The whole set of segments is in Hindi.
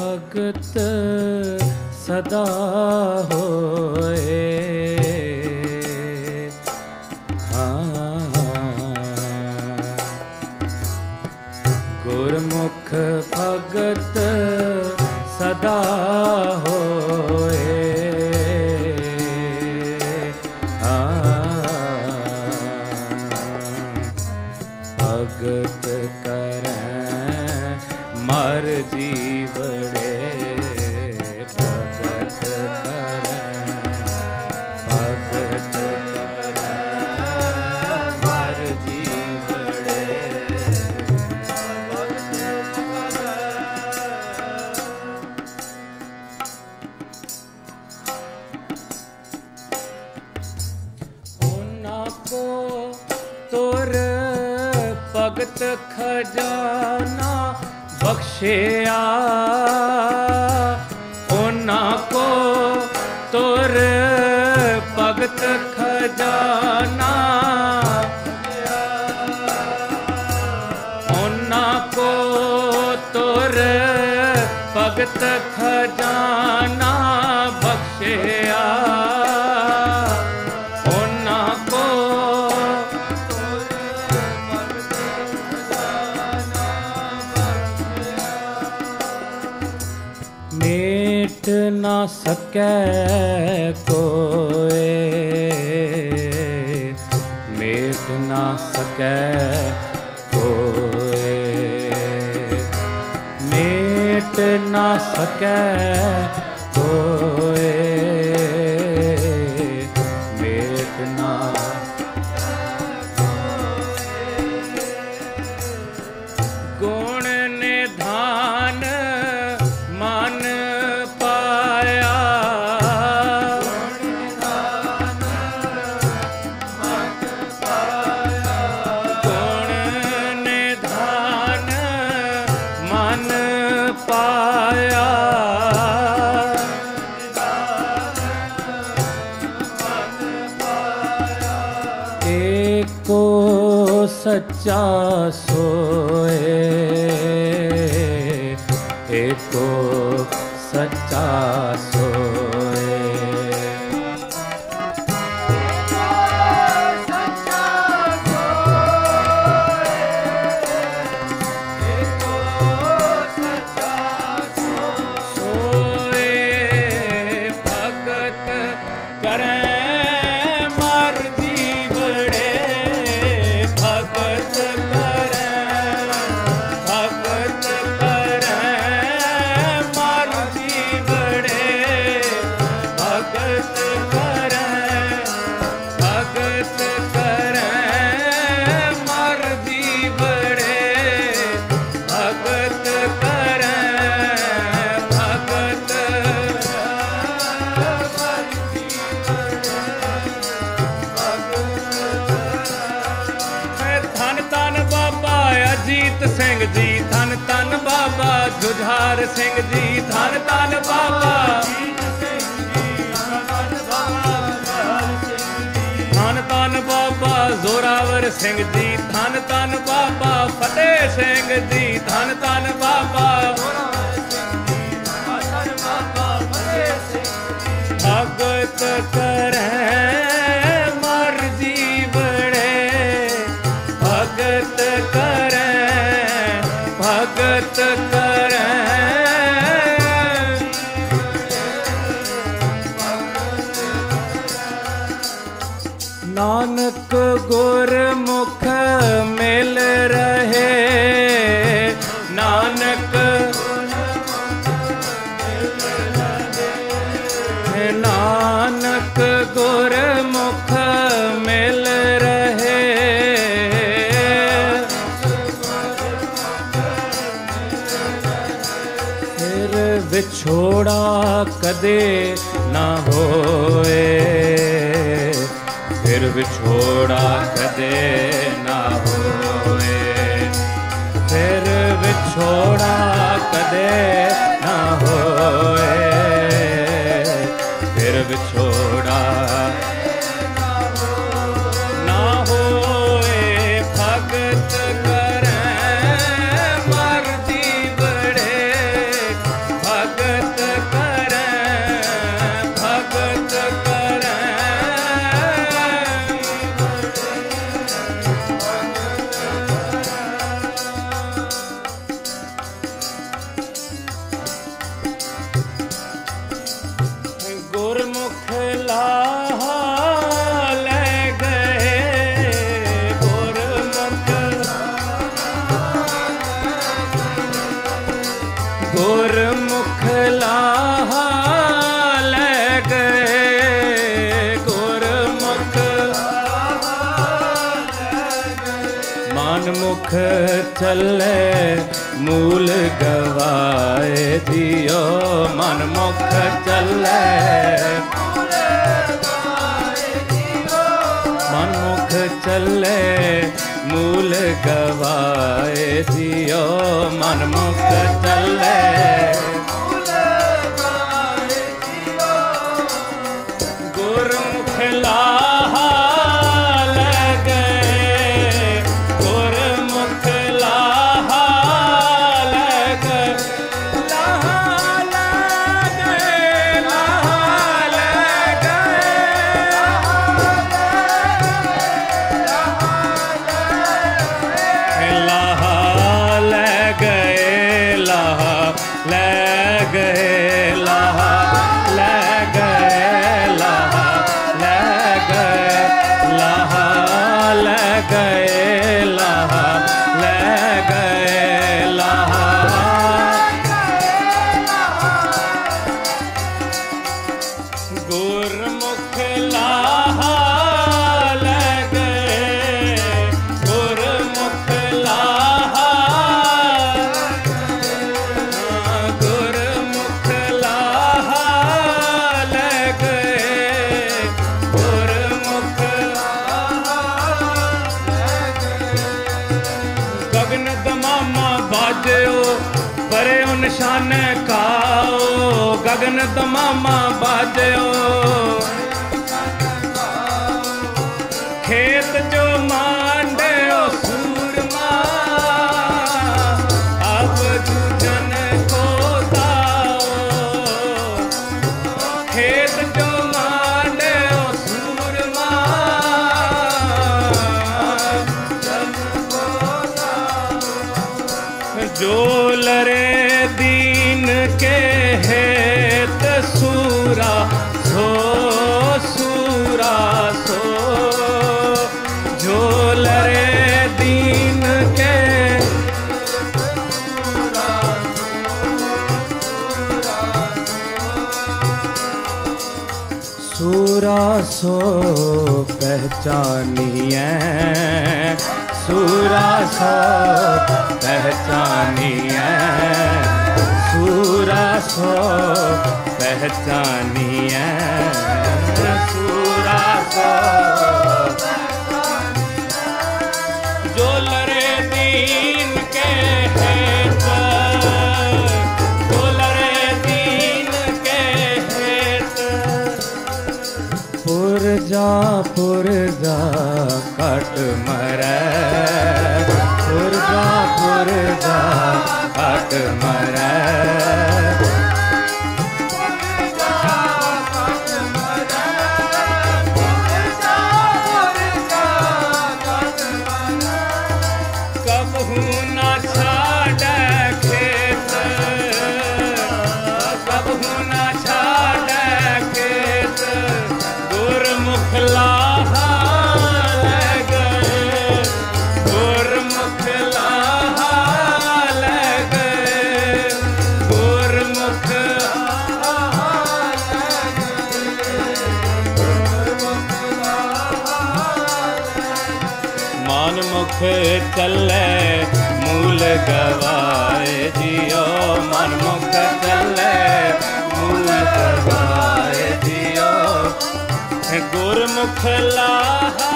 भगत सदा होए। गुरमुख भगत सदा होए। भगत करह मरजीव रे। भगत करह मरजीव रे। उनको तोर भगत खजाना बख्शया। उना को तोर भगत खजाना। उना को तोर भगत खजाना बख्शया। मेट ना सके कोए। मेट ना सके कोए। मेट ना सके कोए। मेट ना गुण ने धान मान पाया। गुण ने धान मान पाया। एको सच्चा सोए। एको सच्चा सोए। सच्चा सोए। एको सच्चा सोए। भगत करह मरजीवरे। भगत सिंह जी। धन धन बाबा जुझार सिंह जी। धन धन बाबा। धन धन बाबा जोरावर सिंह जी। धन धन बाबा फतेह सिंह जी। धन धन बाबा। भगत करह मरजीवरे। भगत नानक गुरमुख मिल रहे। नानक नानक गुरमुख मिल रहे। फिर विछोड़ा कदे ना होए। फिर विछोड़ा कदे ना होए। फिर विछोड़ा कदे ना होए। फिर विछोड़ा ना होए। भगत करह मरजीवरे। पंख चले मूल गवाए दियो मनमुख चले मनमुख चले मूल गवाए दियो मनमुख चले गुरुमुख लाहा निशान काओ गगन दमामा बाजो खेत जो मांडे ओ सूरमा अब जूझन को दाओ खेत जो मांडे ओ सूरमा जूझन को दाओ जो लरे दीन के हेत सूरा सो सूरा सो झोल रे दीन के सूरा सूरा सो पहचानिए सूरा सो पहचानिए सूरा सो पहचानिए सूरा सो जो लरे दीन के हेत जो लरे दीन के हेत पुरजा कट मरे पुरजा कट मरे चले मूल गवाए दियो मनमुख चले मूल गवाए दियो गुरमुख लाहा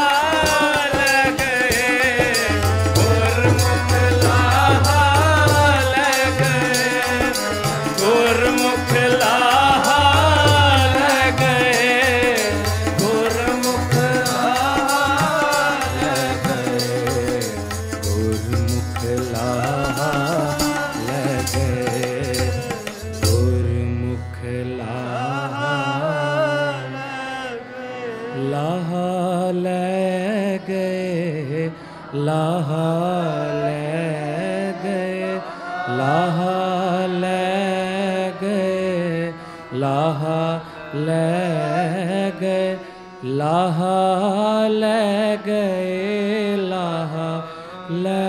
लाहा ले गए लाहा ले